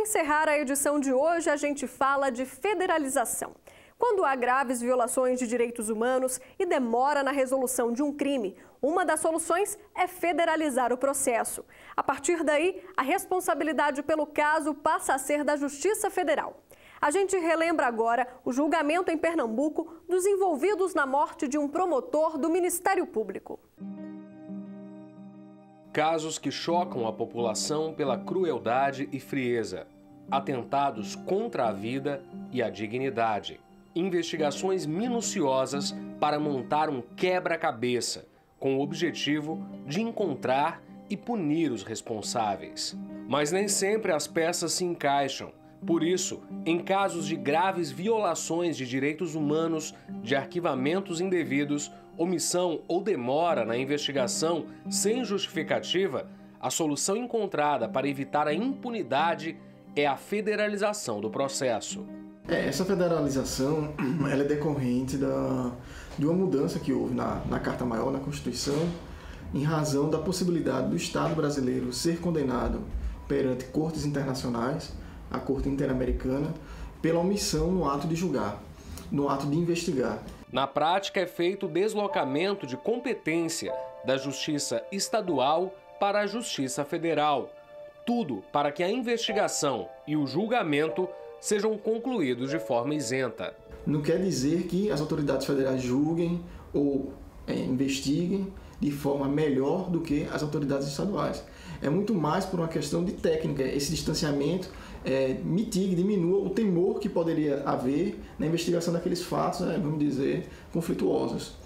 Para encerrar a edição de hoje, a gente fala de federalização. Quando há graves violações de direitos humanos e demora na resolução de um crime, uma das soluções é federalizar o processo. A partir daí, a responsabilidade pelo caso passa a ser da Justiça Federal. A gente relembra agora o julgamento em Pernambuco dos envolvidos na morte de um promotor do Ministério Público. Casos que chocam a população pela crueldade e frieza. Atentados contra a vida e a dignidade. Investigações minuciosas para montar um quebra-cabeça, com o objetivo de encontrar e punir os responsáveis. Mas nem sempre as peças se encaixam. Por isso, em casos de graves violações de direitos humanos, de arquivamentos indevidos, omissão ou demora na investigação sem justificativa, a solução encontrada para evitar a impunidade é a federalização do processo. Essa federalização ela é decorrente de uma mudança que houve na Carta Maior, na Constituição, em razão da possibilidade do Estado brasileiro ser condenado perante cortes internacionais, a Corte Interamericana, pela omissão no ato de julgar, no ato de investigar. Na prática, é feito o deslocamento de competência da Justiça Estadual para a Justiça Federal. Tudo para que a investigação e o julgamento sejam concluídos de forma isenta. Não quer dizer que as autoridades federais julguem ou investiguem de forma melhor do que as autoridades estaduais. É muito mais por uma questão de técnica. Esse distanciamento mitigue, diminua o temor que poderia haver na investigação daqueles fatos, vamos dizer, conflituosos.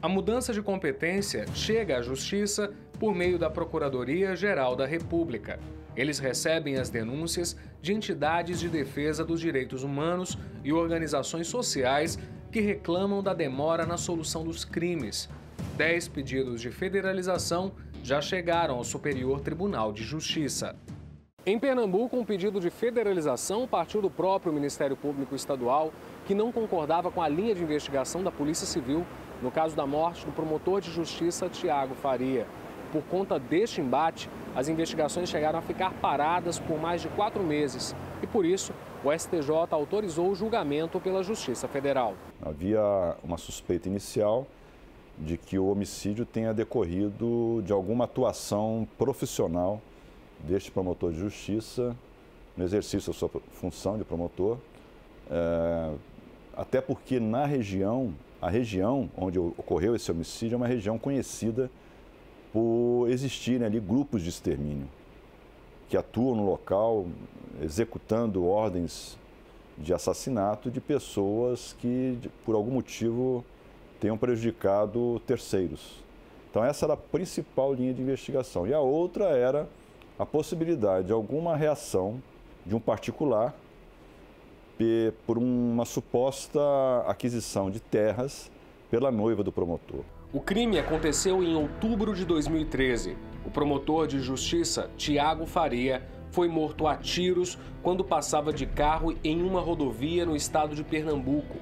A mudança de competência chega à Justiça por meio da Procuradoria-Geral da República. Eles recebem as denúncias de entidades de defesa dos direitos humanos e organizações sociais que reclamam da demora na solução dos crimes. 10 pedidos de federalização já chegaram ao Superior Tribunal de Justiça. Em Pernambuco, um pedido de federalização partiu do próprio Ministério Público Estadual, que não concordava com a linha de investigação da Polícia Civil no caso da morte do promotor de justiça Thiago Faria. Por conta deste embate, as investigações chegaram a ficar paradas por mais de 4 meses e, por isso, o STJ autorizou o julgamento pela Justiça Federal. Havia uma suspeita inicial de que o homicídio tenha decorrido de alguma atuação profissional deste promotor de justiça, no exercício da sua função de promotor, até porque na região, a região onde ocorreu esse homicídio é uma região conhecida por existirem ali grupos de extermínio que atuam no local, executando ordens de assassinato de pessoas que, por algum motivo, tenham prejudicado terceiros. Então, essa era a principal linha de investigação. E a outra era a possibilidade de alguma reação de um particular por uma suposta aquisição de terras pela noiva do promotor. O crime aconteceu em outubro de 2013. O promotor de justiça, Thiago Faria, foi morto a tiros quando passava de carro em uma rodovia no estado de Pernambuco,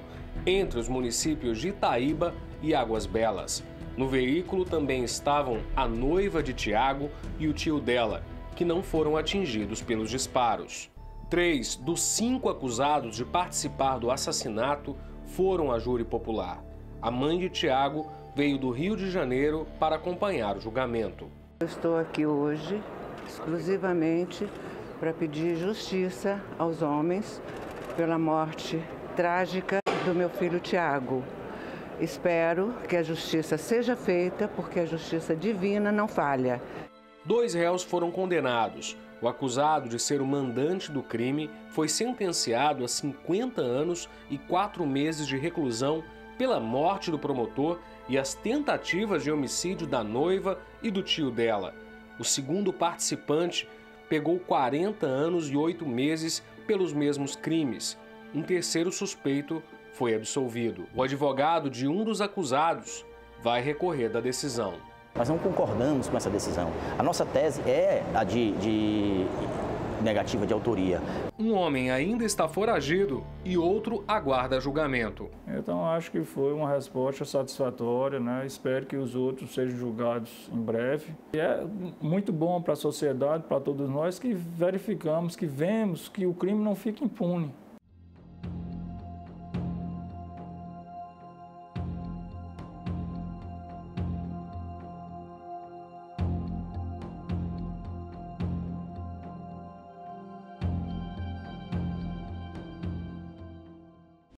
entre os municípios de Itaíba e Águas Belas. No veículo também estavam a noiva de Thiago e o tio dela, que não foram atingidos pelos disparos. 3 dos 5 acusados de participar do assassinato foram a júri popular. A mãe de Thiago veio do Rio de Janeiro para acompanhar o julgamento. Eu estou aqui hoje exclusivamente para pedir justiça aos homens pela morte trágica do meu filho Thiago. Espero que a justiça seja feita, porque a justiça divina não falha. 2 réus foram condenados. O acusado de ser o mandante do crime foi sentenciado a 50 anos e 4 meses de reclusão pela morte do promotor e as tentativas de homicídio da noiva e do tio dela. O segundo participante pegou 40 anos e 8 meses pelos mesmos crimes. Um terceiro suspeito foi absolvido. O advogado de um dos acusados vai recorrer da decisão. Nós não concordamos com essa decisão. A nossa tese é a de negativa de autoria. Um homem ainda está foragido e outro aguarda julgamento. Então, acho que foi uma resposta satisfatória, né? Espero que os outros sejam julgados em breve. E é muito bom para a sociedade, para todos nós, que verificamos, que vemos que o crime não fica impune.